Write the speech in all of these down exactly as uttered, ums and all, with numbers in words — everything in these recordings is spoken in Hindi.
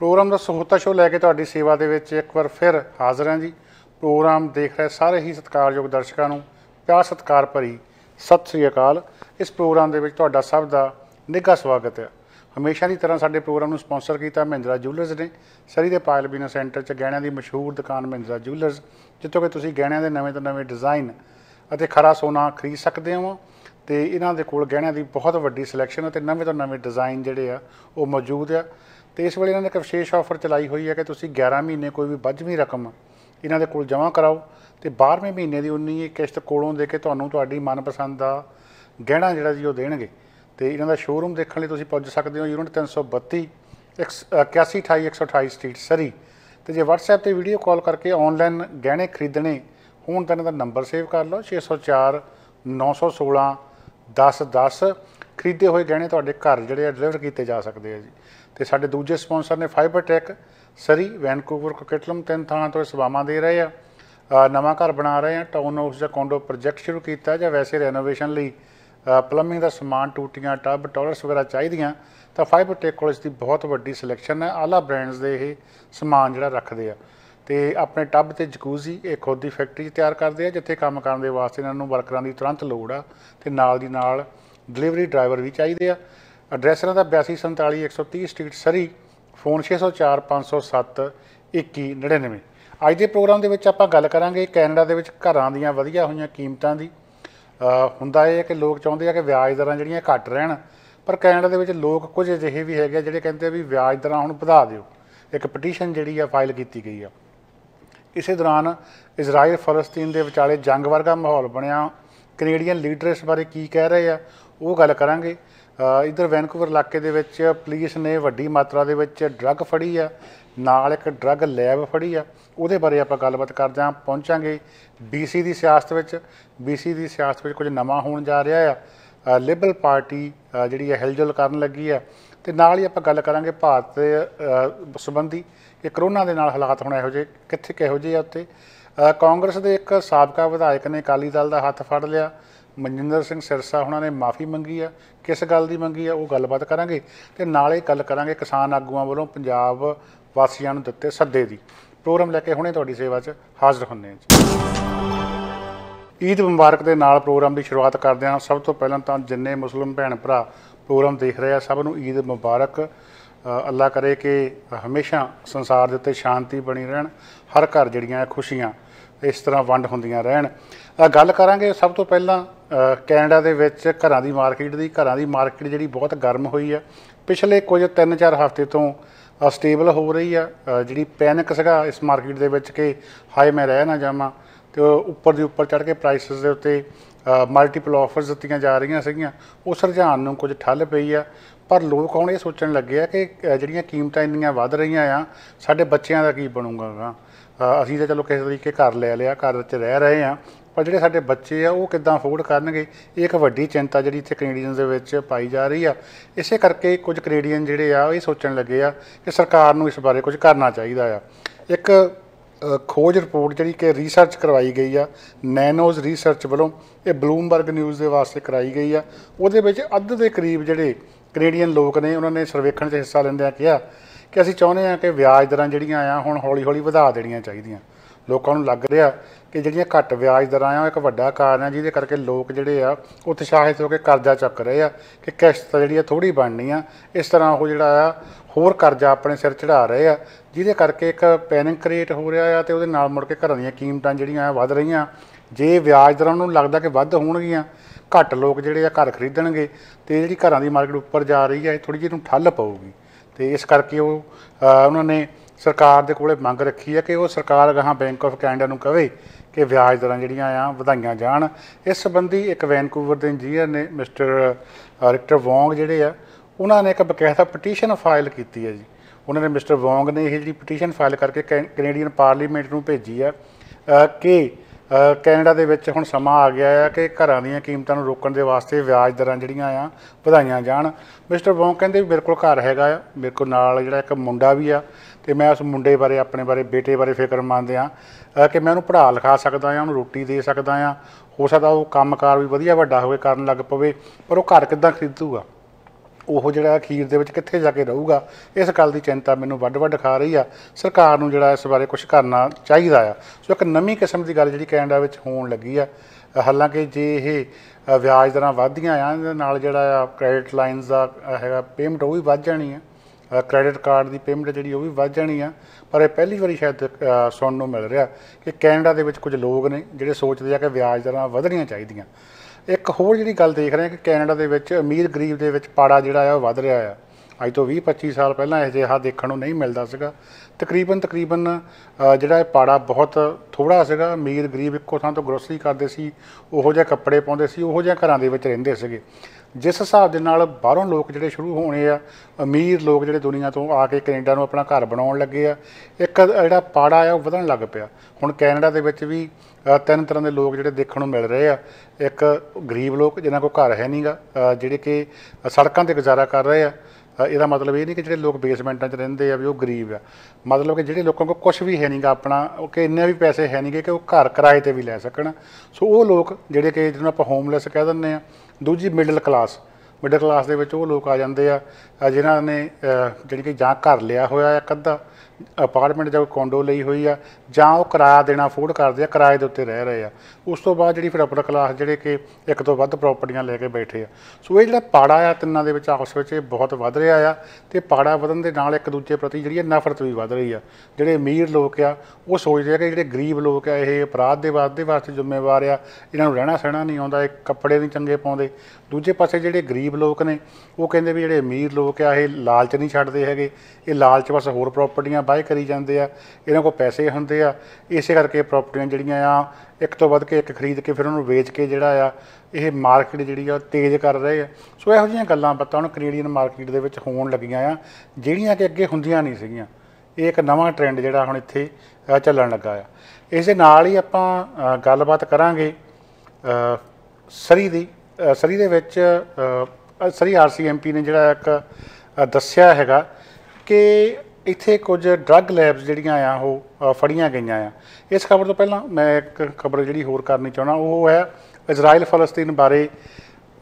प्रोग्राम का सहोता शो लैके तुहाडी सेवा दे विच एक बार फिर हाज़र हैं जी। प्रोग्राम देख रहे सारे ही सत्कारयोग दर्शकों नूं प्यार सत्कार भरी सत श्री अकाल। इस प्रोग्राम दे विच तुहाडा सब दा निघा स्वागत है। हमेशा की तरह साडे प्रोग्राम नूं स्पॉन्सर किया महिंद्रा जूलर्स ने। सरी दे पायल बिना सेंटर च गहणियां दी मशहूर दुकान महिंद्रा जूलर्स, जितों कि तुसीं गहणियां दे नवें तो नवें डिज़ाइन अते खरा सोना खरीद सकते हो। तो इन्हां दे कोल गहणियां दी बहुत वड्डी सिलैक्शन अते नवें तो नवें डिज़ाइन जिहड़े आ वो मौजूद आ। तो इस वेले इन्हां ने एक विशेष ऑफर चलाई हुई है कि तुसीं ग्यारह महीने कोई भी बजमी रकम इन्हां दे कोल जमा कराओ तो बारहवें महीने की उन्नी किश्त कोलों दे के तुहानूं तुहाडी मनपसंद दा गहणा जिहड़ा जी ओह देणगे। तो इन्हां दा शोरूम देखण लई तुसीं पुज सकदे हो यूनिट तीन सौ बत्ती एक इक्यासी अठाई एक सौ अठाई स्ट्रीट सरी। तो जे वट्सएप ते वीडियो कॉल करके ऑनलाइन गहणे खरीदणे होण तां इन्हां दा नंबर सेव कर लओ छे सौ चार नौ सौ सोलह दस दस। खरीदे हुए गहने तुहाडे घर जिहड़े डिलीवर किए जा सकते हैं जी। तो साडे दूजे स्पॉन्सर ने फाइबरटैक सरी वैनकूवर कोकेटलम तीन थाना तो सेवावां दे रहे आ। नवां घर बना रहे हैं, टाउन हाउस जां कॉन्डो प्रोजैक्ट शुरू किया जां वैसे रेनोवेशन लई प्लंबिंग का समान टूटियां टब टॉयलेट्स वगैरह चाहिए तो फाइबरटैक कोल इसकी बहुत वड्डी सिलैक्शन है। आला ब्रांड्स दे ये समान जिहड़ा रखते हैं तो अपने टब तो जकूजी ये खुद की फैक्टरी तैयार करते हैं जिथे काम करने वास्ते इन्हों वर्करां की तुरंत लौड़ आ ते नाल दी नाल डिलीवरी ड्राइवर भी चाहिए आ। एड्रैस इन्हां दा बयासी संताली एक सौ तीह स्ट्रीट सरी, फोन छे सौ चार पाँच सौ सत्त इक्की नड़िनवे। अज के प्रोग्राम के आपां गल करांगे कैनेडा दे विच घरां दीयां वधिया होईयां कीमतां दी। हुंदा है कि लोग चाहुंदे आ कि व्याज दरां जिहड़ियां घट रहण, पर कैनेडा दे विच लोग कुछ अजिहे भी हैगे जिहड़े कहिंदे भी व्याज दरां हुण वधा दिओ। एक पटीशन जिहड़ी आ फाइल कीती गई आ। इस दौरान इजराइल फलस्तीन के विचाले जंग वर्गा माहौल बनया, कनेडियन लीडर इस बारे की कह रहे हैं वो गल करांगे। इधर वैनकूवर इलाके दे विच पुलिस ने वड्डी मात्रा दे विच ड्रग फड़ी आ, नाल एक ड्रग लैब फड़ी आ, उहदे बारे आपां गलबात करदे आं। पहुंचांगे बीसी दी सियासत विच, बीसी दी सियासत विच कुछ नवां होण जा रिहा आ। लिबरल पार्टी जिहड़ी हिलजुल करन लगी आ ते नाल ही आपां गल करांगे भारत संबंधी कि करोना दे नाल हालात हुण इहो जिहे कित्थे किहो जिहे आ। उत्ते कांग्रेस दे एक साबका विधायक ने अकाली दल दा हत्थ फड़ लिया। मनजिंदर सिंह सिरसा उन्होंने माफ़ी मंगी आ, किस गल की मंगी आ वो गलबात करांगे। ते नाल ही गल करांगे किसान आगूआं वालों पंजाब वासियां नूं दित्ते सद्दे दी। प्रोग्राम लैके हुणे तुहाडी सेवा च हाज़र हुंदे जी। ईद मुबारक दे नाल प्रोग्राम की शुरुआत करदे हां। सब तो पहलां तां जिन्ने मुस्लिम भैण भरा प्रोग्राम देख रहे आ सब नूं ईद मुबारक। अल्लाह करे कि हमेशा संसार दे उत्ते शांति बनी रहण, हर घर जिहड़ियां खुशियां इस तरह वंड हुंदियां रहण। गल करांगे सब तो पहला कैनेडा दे विच घरां दी मार्केट दी। घरां दी मार्केट जिहड़ी बहुत गर्म होई है पिछले कुछ तीन चार हफ्ते तो स्टेबल हो रही है। जिहड़ी पैनिक सीगा इस मार्केट दे विच कि हाय मैं रह ना जावां तो उपर दी उपर चढ़ के प्राइसिस दे उत्ते मल्टीपल ऑफर्स दित्तियां जा रहियां सीगीयां, उस रुझान नूं कुछ ठल पई आ। पर लोग हुण इह सोचण लगे आ कि जिहड़ियां कीमतां इन्नियां वध रहियां आ साडे बच्चियां दा की बनूगा। असीं तो चलो किसी तरीके घर लै लिया, घर च रह रहे हैं, पर जिहड़े साडे बच्चे आ वो किद्दां अफोर्ड करनगे ये एक वड्डी चिंता जिहड़ी इत्थे कनेडियन दे विच पाई जा रही आ। इसे करके कुछ कनेडियन जिहड़े आ इह सोचण लगे आ कि सरकार नूं इस बारे कुछ करना चाहीदा आ। एक खोज रिपोर्ट जिहड़ी कि रिसर्च करवाई गई आ नैनोज रिसर्च वालों, ये ब्लूमबर्ग न्यूज़ दे वास्ते कराई गई आ। उहदे विच अद्ध दे करीब जिहड़े कनेडियन लोग ने उन्होंने सर्वेखण 'च हिस्सा लैंदे किहा कि असीं चाहुंदे आ कि व्याज दरां जिहड़ियां आ हुण हौली हौली वधा देणियां चाहीदियां। लोकां नूं लग रिहा कि जिहड़ियां घट व्याज दरां आ इक वड्डा कारण आ जिहदे करके लोक जिहड़े आ उत्साहित हो के कर्जा चुक रहे आ कि किश्त जिहड़ी आ थोड़ी बननी आ। इस तरह वो जिहड़ा आ होर कर्जा अपने सिर चढ़ा रहे आ जिहदे करके एक पैनिक क्रिएट हो रिहा आ। ते उहदे नाल मुड़ के घरां ਦੀਆਂ ਕੀਮਤਾਂ ਜਿਹੜੀਆਂ ਆ ਵਧ ਰਹੀਆਂ। ਜੇ ਵਿਆਜ ਦਰਾਂ ਨੂੰ ਲੱਗਦਾ ਕਿ ਵੱਧ ਹੋਣਗੀਆਂ ਘੱਟ ਲੋਕ ਜਿਹੜੇ ਆ ਘਰ ਖਰੀਦਣਗੇ ਤੇ ਜਿਹੜੀ ਘਰਾਂ ਦੀ ਮਾਰਕੀਟ ਉੱਪਰ ਜਾ ਰਹੀ ਆ ਇਹ ਥੋੜੀ ਜਿਹੀ ਨੂੰ ਠੱਲ ਪਾਊਗੀ। ਤੇ ਇਸ ਕਰਕੇ ਉਹ ਉਹਨਾਂ ਨੇ ਸਰਕਾਰ ਦੇ ਕੋਲੇ ਮੰਗ ਰੱਖੀ ਆ ਕਿ ਉਹ ਸਰਕਾਰ ਗਾਹਾਂ ਬੈਂਕ ਆਫ ਕੈਨੇਡਾ ਨੂੰ ਕਵੇ ਕਿ ਵਿਆਜ ਦਰਾਂ ਜਿਹੜੀਆਂ ਆ ਵਧਾਈਆਂ ਜਾਣ। ਇਸ ਸੰਬੰਧੀ ਇੱਕ ਵੈਨਕੂਵਰ ਦੇ ਇੰਜੀਨੀਅਰ ਨੇ ਮਿਸਟਰ ਰਿਕਟਰ ਵੋਂਗ ਜਿਹੜੇ ਆ ਉਹਨਾਂ ਨੇ ਇੱਕ ਬਕਾਇਦਾ ਪਟੀਸ਼ਨ ਫਾਈਲ ਕੀਤੀ ਹੈ ਜੀ। ਉਹਨਾਂ ਨੇ ਮਿਸਟਰ ਵੋਂਗ ਨੇ ਇਹ ਜਿਹੜੀ ਪਟੀਸ਼ਨ ਫਾਈਲ ਕਰਕੇ ਕੈਨੇਡੀਅਨ ਪਾਰਲੀਮੈਂਟ ਨੂੰ ਭੇਜੀ ਆ ਕਿ ਕੈਨੇਡਾ ਦੇ ਵਿੱਚ ਹੁਣ ਸਮਾਂ ਆ ਗਿਆ ਹੈ ਕਿ ਘਰਾਂ ਦੀਆਂ ਕੀਮਤਾਂ ਨੂੰ ਰੋਕਣ ਦੇ ਵਾਸਤੇ ਵਿਆਜ ਦਰਾਂ ਜਿਹੜੀਆਂ ਆ ਵਧਾਈਆਂ ਜਾਣ। ਮਿਸਟਰ ਵੋਂਗ ਕਹਿੰਦੇ ਵੀ ਮੇਰੇ ਕੋਲ ਘਰ ਹੈਗਾ ਆ, ਮੇਰੇ ਕੋਲ ਨਾਲ ਜਿਹੜਾ ਇੱਕ ਮੁੰਡਾ ਵੀ ਆ ਅਤੇ ਮੈਂ ਉਸ ਮੁੰਡੇ ਬਾਰੇ ਆਪਣੇ ਬਾਰੇ ਬੇਟੇ ਬਾਰੇ ਫਿਕਰਮੰਦ ਹਾਂ ਕਿ ਮੈਂ ਉਹਨੂੰ ਪੜ੍ਹਾ ਲਿਖਾ ਸਕਦਾ ਹਾਂ, ਉਹਨੂੰ ਰੋਟੀ ਦੇ ਸਕਦਾ ਹਾਂ। ਹੋ ਸਕਦਾ ਉਹ ਕੰਮਕਾਰ ਵੀ ਵਧੀਆ ਵੱਡਾ ਹੋ ਕੇ ਕਰਨ ਲੱਗ ਪਵੇ, ਪਰ ਉਹ ਘਰ ਕਿੱਦਾਂ ਖਰੀਦੂਗਾ? ਉਹ ਜਿਹੜਾ ਅਖੀਰ ਦੇ ਵਿੱਚ ਕਿੱਥੇ ਜਾ ਕੇ ਰਹੂਗਾ, ਇਸ ਗੱਲ ਦੀ ਚਿੰਤਾ ਮੈਨੂੰ ਵੱਧ ਵੱਧ ਖਾ ਰਹੀ ਆ। ਸਰਕਾਰ ਨੂੰ ਜਿਹੜਾ ਇਸ ਬਾਰੇ ਕੁਝ ਕਰਨਾ ਚਾਹੀਦਾ ਆ। ਸੋ ਇੱਕ ਨਵੀਂ ਕਿਸਮ ਦੀ ਗੱਲ ਜਿਹੜੀ ਕੈਨੇਡਾ ਵਿੱਚ ਹੋਣ ਲੱਗੀ ਆ। ਹਾਲਾਂਕਿ ਜੇ ਇਹ ਵਿਆਜ ਦਰਾਂ ਵੱਧਦੀਆਂ ਆ, ਇਹਦੇ ਨਾਲ ਜਿਹੜਾ ਆ ਕ੍ਰੈਡਿਟ ਲਾਈਨਸ ਦਾ ਹੈਗਾ ਪੇਮੈਂਟ ਉਹ ਵੀ ਵੱਧ ਜਾਣੀ ਆ, ਕ੍ਰੈਡਿਟ ਕਾਰਡ ਦੀ ਪੇਮੈਂਟ ਜਿਹੜੀ ਉਹ ਵੀ ਵੱਧ ਜਾਣੀ ਆ। ਪਰ ਇਹ ਪਹਿਲੀ ਵਾਰੀ ਸ਼ਾਇਦ ਸੁਣਨ ਨੂੰ ਮਿਲ ਰਿਹਾ ਕਿ ਕੈਨੇਡਾ ਦੇ ਵਿੱਚ ਕੁਝ ਲੋਕ ਨੇ ਜਿਹੜੇ ਸੋਚਦੇ ਆ ਕਿ ਵਿਆਜ ਦਰਾਂ ਵਧਣੀਆਂ ਚਾਹੀਦੀਆਂ। ਇੱਕ ਹੋਰ ਜਿਹੜੀ ਗੱਲ ਦੇਖ ਰਹੇ ਹਾਂ ਕਿ ਕੈਨੇਡਾ ਦੇ ਵਿੱਚ ਅਮੀਰ ਗਰੀਬ ਦੇ ਵਿੱਚ ਪਾੜਾ ਜਿਹੜਾ ਆ ਉਹ ਵੱਧ ਰਿਹਾ ਆ। ਅੱਜ ਤੋਂ ਵੀਹ ਪੱਚੀ ਸਾਲ ਪਹਿਲਾਂ ਇਹ ਜਿਹਾ ਦੇਖਣ ਨੂੰ ਨਹੀਂ ਮਿਲਦਾ ਸੀਗਾ। ਤਕਰੀਬਨ ਤਕਰੀਬਨ ਜਿਹੜਾ ਇਹ ਪਾੜਾ ਬਹੁਤ ਥੋੜ੍ਹਾ ਸੀਗਾ। ਅਮੀਰ ਗਰੀਬ ਇੱਕੋ ਥਾਂ ਤੋਂ ਗਰੋਸਰੀ ਕਰਦੇ ਸੀ, ਉਹੋ ਜਿਹੇ ਕੱਪੜੇ ਪਾਉਂਦੇ ਸੀ, ਉਹੋ ਜਿਹੇ ਘਰਾਂ ਦੇ ਵਿੱਚ ਰਹਿੰਦੇ ਸੀਗੇ। ਜਿਸ ਹਿਸਾਬ ਦੇ ਨਾਲ ਬਾਹਰੋਂ ਲੋਕ ਜਿਹੜੇ ਸ਼ੁਰੂ ਹੋਣੇ ਆ, ਅਮੀਰ ਲੋਕ ਜਿਹੜੇ ਦੁਨੀਆ ਤੋਂ ਆ ਕੇ ਕੈਨੇਡਾ ਨੂੰ ਆਪਣਾ ਘਰ ਬਣਾਉਣ ਲੱਗੇ ਆ, ਇੱਕ ਜਿਹੜਾ ਪਾੜਾ ਆ ਉਹ ਵਧਣ ਲੱਗ ਪਿਆ। ਹੁਣ ਕੈਨੇਡਾ ਦੇ ਵਿੱਚ ਵੀ ਤਿੰਨ ਤਰ੍ਹਾਂ ਦੇ ਲੋਕ ਜਿਹੜੇ ਦੇਖਣ ਨੂੰ ਮਿਲ ਰਹੇ ਆ। ਇੱਕ ਗਰੀਬ ਲੋਕ ਜਿਨ੍ਹਾਂ ਕੋਲ ਘਰ ਹੈ ਨਹੀਂਗਾ, ਜਿਹੜੇ ਕਿ ਸੜਕਾਂ 'ਤੇ ਗੁਜ਼ਾਰਾ ਕਰ ਰਹੇ ਆ। ਇਹਦਾ ਮਤਲਬ ਇਹ ਨਹੀਂ ਕਿ ਜਿਹੜੇ ਲੋਕ ਬੇਸਮੈਂਟਾਂ 'ਚ ਰਹਿੰਦੇ ਆ ਵੀ ਉਹ ਗਰੀਬ ਆ। ਮਤਲਬ ਕਿ ਜਿਹੜੇ ਲੋਕਾਂ ਕੋਲ ਕੁਛ ਵੀ ਹੈ ਨਹੀਂਗਾ ਆਪਣਾ, ਉਹ ਕਿ ਇੰਨੇ ਵੀ ਪੈਸੇ ਹੈ ਨਹੀਂ ਗੇ ਕਿ ਉਹ ਘਰ ਕਿਰਾਏ 'ਤੇ ਵੀ ਲੈ ਸਕਣ। ਸੋ ਉਹ ਲੋਕ ਜਿਹੜੇ ਕਿ ਜਿਹਨੂੰ ਆਪਾਂ ਹੋਮਲੈਸ ਕਹਿ ਦਿੰਦੇ ਹਾਂ। ਦੂਜੀ ਮਿਡਲ ਕਲਾਸ, ਮਿਡਲ ਕਲਾਸ ਦੇ ਵਿੱਚ ਉਹ ਲੋਕ ਆ ਜਾਂਦੇ ਆ ਜਿਨ੍ਹਾਂ ਨੇ ਜਿਹੜੀ ਕਿ ਜਾਂ ਘਰ ਲਿਆ ਹੋਇਆ ਇੱਕ ਅੱਧਾ ਅਪਾਰਟਮੈਂਟ ਜਾਂ ਕੋਂਡੋ ਲਈ ਹੋਈ ਆ, ਜਾਂ ਉਹ ਕਿਰਾਇਆ ਦੇਣਾ ਅਫੋਰਡ ਕਰਦੇ ਆ, ਕਿਰਾਏ ਦੇ ਉੱਤੇ ਰਹਿ ਰਹੇ ਆ। ਉਸ ਤੋਂ ਬਾਅਦ ਜਿਹੜੀ ਫਿਰ ਅਪਰ ਕਲਾਸ ਜਿਹੜੇ ਕਿ ਇੱਕ ਤੋਂ ਵੱਧ ਪ੍ਰੋਪਰਟੀਆਂ ਲੈ ਕੇ ਬੈਠੇ ਆ। ਸੋ ਇਹ ਜਿਹੜਾ ਪਾੜਾ ਆ ਤਿੰਨਾਂ ਦੇ ਵਿੱਚ ਆਪਸ ਵਿੱਚ ਬਹੁਤ ਵੱਧ ਰਿਹਾ ਆ। ਅਤੇ ਪਾੜਾ ਵਧਣ ਦੇ ਨਾਲ ਇੱਕ ਦੂਜੇ ਪ੍ਰਤੀ ਜਿਹੜੀ ਨਫ਼ਰਤ ਵੀ ਵੱਧ ਰਹੀ ਆ। ਜਿਹੜੇ ਅਮੀਰ ਲੋਕ ਆ ਉਹ ਸੋਚਦੇ ਆ ਕਿ ਜਿਹੜੇ ਗਰੀਬ ਲੋਕ ਆ ਇਹ ਅਪਰਾਧ ਦੇ ਵਾਧੇ ਵਾਸਤੇ ਜ਼ਿੰਮੇਵਾਰ ਆ, ਇਹਨਾਂ ਨੂੰ ਰਹਿਣਾ ਸਹਿਣਾ ਨਹੀਂ ਆਉਂਦਾ, ਇਹ ਕੱਪੜੇ ਨਹੀਂ ਚੰਗੇ ਪਾਉਂਦੇ। ਦੂਜੇ ਪਾਸੇ ਜਿਹੜੇ ਗਰੀਬ ਲੋਕ ਨੇ ਉਹ ਕਹਿੰਦੇ ਵੀ ਜਿਹੜੇ ਅਮੀਰ ਲੋਕ ਆ ਇਹ ਲਾਲਚ ਨਹੀਂ ਛੱਡਦੇ ਹੈਗੇ, ਇਹ ਲਾਲਚ ਬਸ ਹੋਰ ਪ੍ਰੋਪਰਟੀਆਂ ਬਾਏ ਕਰੀ ਜਾਂਦੇ ਆ, ਇਹਨਾਂ ਕੋਲ ਪੈਸੇ ਹੁੰਦੇ ਆ। ਇਸੇ ਕਰਕੇ ਪ੍ਰੋਪਰਟੀਆਂ ਜਿਹੜੀਆਂ ਆ ਇੱਕ ਤੋਂ ਵੱਧ ਕੇ ਇੱਕ ਖਰੀਦ ਕੇ ਫਿਰ ਉਹਨੂੰ ਵੇਚ ਕੇ ਜਿਹੜਾ ਆ ਇਹ ਮਾਰਕੀਟ ਜਿਹੜੀ ਆ ਤੇਜ਼ ਕਰ ਰਹੇ ਆ। ਸੋ ਇਹੋ ਜਿਹੀਆਂ ਗੱਲਾਂ ਬਾਤਾਂ ਹੁਣ ਕੈਨੇਡੀਅਨ ਮਾਰਕੀਟ ਦੇ ਵਿੱਚ ਹੋਣ ਲੱਗੀਆਂ ਆ, ਜਿਹੜੀਆਂ ਕਿ ਅੱਗੇ ਹੁੰਦੀਆਂ ਨਹੀਂ ਸੀਗੀਆਂ। ਇਹ ਇੱਕ ਨਵਾਂ ਟਰੈਂਡ ਜਿਹੜਾ ਹੁਣ ਇੱਥੇ ਚੱਲਣ ਲੱਗਾ ਆ। ਇਸ ਦੇ ਨਾਲ ਹੀ ਆਪਾਂ ਗੱਲਬਾਤ ਕਰਾਂਗੇ ਸਰੀ ਦੀ। ਸਰੀ ਦੇ ਵਿੱਚ ਸਰੀ ਆਰ ਸੀ ਐਮ ਪੀ ਨੇ ਜਿਹੜਾ ਇੱਕ ਦੱਸਿਆ ਹੈਗਾ ਕਿ ਇੱਥੇ ਕੁਝ ਡਰੱਗ ਲੈਬਸ ਜਿਹੜੀਆਂ ਆ ਉਹ ਫੜੀਆਂ ਗਈਆਂ ਆ। ਇਸ ਖਬਰ ਤੋਂ ਪਹਿਲਾਂ ਮੈਂ ਇੱਕ ਖਬਰ ਜਿਹੜੀ ਹੋਰ ਕਰਨੀ ਚਾਹੁੰਦਾ, ਉਹ ਹੈ ਇਜ਼ਰਾਈਲ ਫਲਸਤੀਨ ਬਾਰੇ